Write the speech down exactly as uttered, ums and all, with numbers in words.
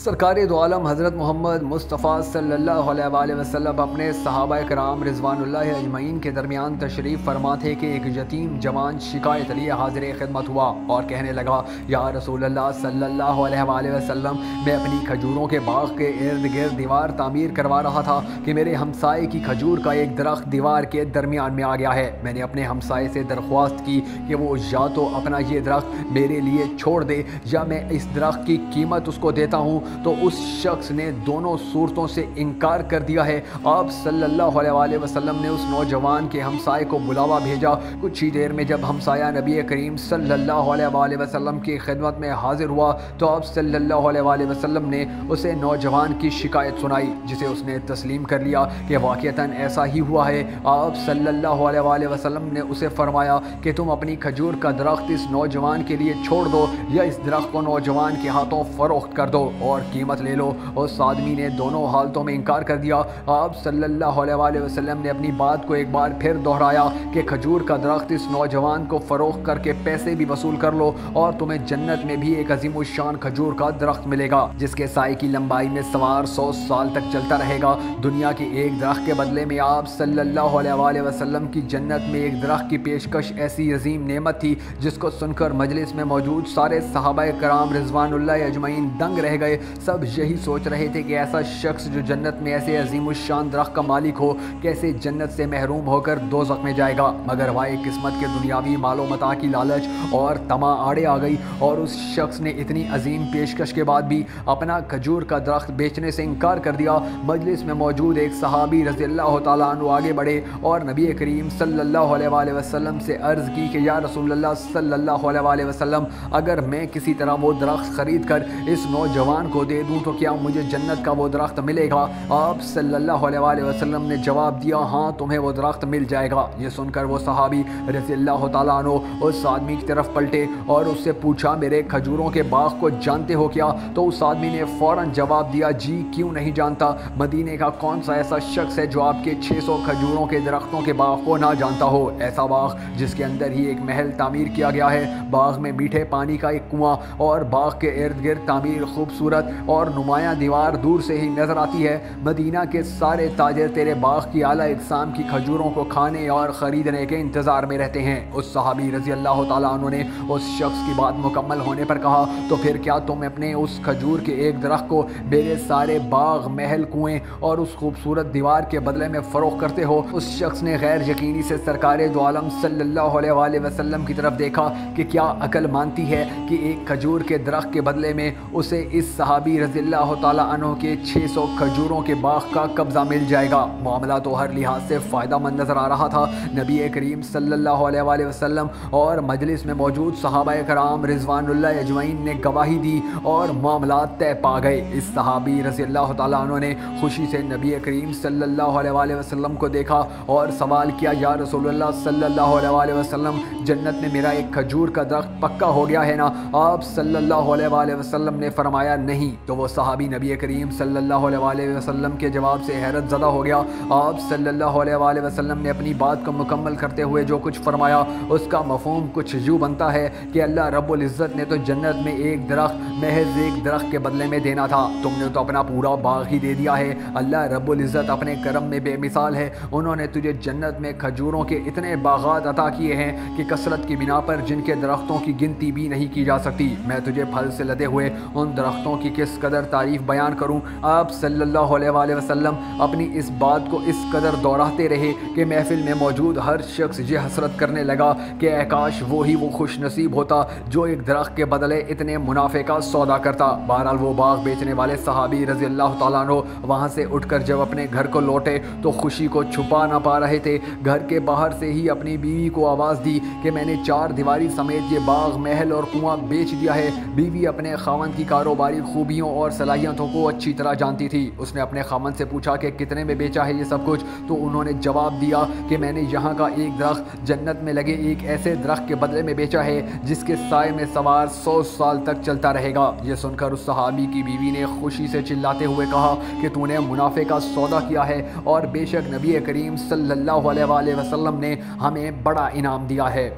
सरकारे दो आलम हज़रत मोहम्मद मुस्तफ़ा सल्लल्लाहु अलैहि वसल्लम अपने सहाबा कराम रिज़वानुल्लाह अजमईन के दरमियान तशरीफ़ फरमा थे कि एक यतीम जवान शिकायत लिए हाजिर खिदमत हुआ और कहने लगा, या रसूलल्लाह सल्लल्लाहु अलैहि वसल्लम, मैं अपनी खजूरों के बाग के इर्द गिर्द दीवार तामीर करवा रहा था कि मेरे हमसाए की खजूर का एक दरख्त दीवार के दरमियान में आ गया है। मैंने अपने हमसाए से दरख्वास्त की कि वो या तो अपना ये दरख्त मेरे लिए छोड़ दे या मैं इस दरख्त की कीमत उसको देता हूँ, तो उस शख्स ने दोनों सूरतों से इनकार कर दिया है। आप सल्लल्लाहु अलैहि वसल्लम ने उस नौजवान के हमसाए को बुलावा भेजा। कुछ ही देर में जब हमसाया नबी करीम सल्लल्लाहु अलैहि वसल्लम की खिदमत में हाजिर हुआ तो आप सल्लल्लाहु अलैहि वसल्लम ने उसे नौजवान की शिकायत सुनाई, जिसे उसने तस्लीम कर लिया कि वाक़ियतन ऐसा ही हुआ है। आप सल्लल्लाहु अलैहि वसल्लम ने उसे फरमाया कि तुम अपनी खजूर का दरख्त इस नौजवान के लिए छोड़ दो या इस दरख्त को नौजवान के हाथों फ़रोख्त कर दो और कीमत ले लो। उस आदमी ने दोनों हालतों में इनकार कर दिया। आप सल्लल्लाहु अलैहि वसल्लम ने अपनी बात को एक बार फिर दोहराया कि खजूर का दरख्त इस नौजवान को फ़रोख्त करके पैसे भी वसूल कर लो और तुम्हें जन्नत में भी एक अजीम शान खजूर का दरख्त मिलेगा, जिसके साए की लंबाई में सवार सौ साल तक चलता रहेगा। दुनिया के एक दरख्त के बदले में आप सल्लल्लाहु अलैहि वसल्लम की जन्नत में एक दरख्त की पेशकश ऐसी अजीम नेमत थी जिसको सुनकर मजलिस में मौजूद सारे सहाबा कराम रिज़वानुल्लाह अजमईन दंग रह गए। सब यही सोच रहे थे कि ऐसा शख्स जो जन्नत में ऐसे अजीम शान दरख्त का मालिक हो, कैसे जन्नत से महरूम होकर दोज़ख में जाएगा। मगर वाए किस्मत के दुनियावी मालो मता की लालच और तमा आड़े आ गई और उस शख्स ने इतनी अजीम पेशकश के बाद भी अपना खजूर का दरख्त बेचने से इनकार कर दिया। मजलिस में मौजूद एक सहाबी रज़ियल्लाहु तआला अन्हु आगे बढ़े और नबी करीम सल्लल्लाहु अलैहि वसल्लम से अर्ज़ की कि या रसूलल्लाह सल्लल्लाहु अलैहि वसल्लम, अगर मैं किसी तरह वो दरख्त खरीद कर इस नौजवान को दे दूं तो क्या मुझे जन्नत का वो दरख्त मिलेगा? आप सल्लल्लाहु अलैहि वसल्लम ने जवाब दिया, हाँ, तुम्हें वो दरख्त मिल जाएगा। ये सुनकर वो सहाबी रज़ियल्लाहु तआला अन्हु उस आदमी की तरफ पलटे और उससे पूछा, मेरे खजूरों के बाग को जानते हो क्या? तो उस आदमी ने फौरन जवाब दिया, जी क्यों नहीं जानता, मदीने का कौन सा ऐसा शख्स है जो आपके छः सौ खजूरों के दरख्तों के बाग को ना जानता हो? ऐसा बाग जिसके अंदर ही एक महल तामीर किया गया है, बाग में मीठे पानी का एक कुआं और बाग के इर्द गिर्द तामीर खूबसूरत और नुमाया दीवार दूर से ही नजर आती है। मदीना के सारे ताजर तेरे बाग की आला इकसाम की खजूरों को खाने और खरीदने के इंतजार में रहते हैं। उस सहाबी रज़ियल्लाहु तआला अन्हु ने उस शख्स की बात मुकम्मल होने पर कहा, तो फिर क्या तुम अपने उस खजूर के एक दरख्त को मेरे सारे बाग, महल, कुएं और उस खूबसूरत दीवार के बदले में फरोख्त करते हो? उस शख्स ने गैर यकीनी से सरकारे दो आलम सल्लल्लाहु अलैहि वसल्लम की तरफ देखा कि क्या अकल मानती है कि एक खजूर के दरख्त के बदले में उसे इस सहाबी रज़ियल्लाहु तआला अन्हु के छह सौ खजूरों के बाग का कब्ज़ा मिल जाएगा। मामला तो हर लिहाज से फ़ायदा मंद नज़र आ रहा था। नबी करीम सल्लल्लाहु अलैहि वसल्लम और मजलिस में मौजूद सहाबा कराम रिज़वानुल्लाह अजमईन ने गवाही दी और मामला तय पा गए। इस सहाबी रज़ियल्लाहु तआला अन्हु ने खुशी से नबी करीम सल्लल्लाहु अलैहि वसल्लम को देखा और सवाल किया, या रसूलल्लाह सल्लल्लाहु अलैहि वसल्लम, जन्नत में मेरा एक खजूर का दरख्त पक्का हो गया है ना? आप सल्लल्लाहु अलैहि वसल्लम ने फरमाया, नहीं। तो वो सहाबी नबी करीम सल्लल्लाहु अलैहि वसल्लम के जवाब से हैरत ज़दा हो गया। आप सल्लल्लाहु अलैहि वसल्लम ने अपनी बात को मुकम्मल करते हुए जो कुछ फरमाया उसका मफ़हूम कुछ यूँ बनता है कि अल्लाह रब्बुल इज़्ज़त ने तो जन्नत में एक दरख्त महज एक दरख्त के बदले में देना था, तुमने तो अपना पूरा बाग ही दे दिया है। अल्लाह रब्बुल इज़्ज़त अपने करम में बेमिसाल है, उन्होंने तुझे जन्नत में खजूरों के इतने बागात अता किए हैं कि कसरत की बिना पर जिनके दरख्तों की गिनती भी नहीं की जा सकती। मैं तुझे फल से लदे हुए उन दरख्तों की किस कदर तारीफ बयान करूं। आप सल्लल्लाहु अलैहि वसल्लम अपनी इस बात को इस कदर दोहराते रहे कि महफिल में मौजूद हर शख्स ये हसरत करने लगा कि काश वो ही वो खुश नसीब होता जो एक दरख्त के बदले इतने मुनाफे का सौदा करता। बहरहाल वो बाग बेचने वाले सहाबी रज़ियल्लाहु तआला अन्हु वहाँ से उठकर जब अपने घर को लौटे तो खुशी को छुपा ना पा रहे थे। घर के बाहर से ही अपनी बीवी को आवाज़ दी कि मैंने चार दीवारी समेत ये बाग, महल और कुआं बेच दिया है। बीवी अपने खावन की कारोबारी खूबियों और सलाहियतों को अच्छी तरह जानती थी। उसने अपने खामन से पूछा कि कितने में बेचा है ये सब कुछ? तो उन्होंने जवाब दिया कि मैंने यहाँ का एक दरख्त जन्नत में लगे एक ऐसे दरख्त के बदले में बेचा है जिसके साए में सवार सौ साल तक चलता रहेगा। यह सुनकर उस सहाबी की बीवी ने खुशी से चिल्लाते हुए कहा कि तूने मुनाफे का सौदा किया है और बेशक नबी करीम सल्लल्लाहु अलैहि वसल्लम ने हमें बड़ा इनाम दिया है।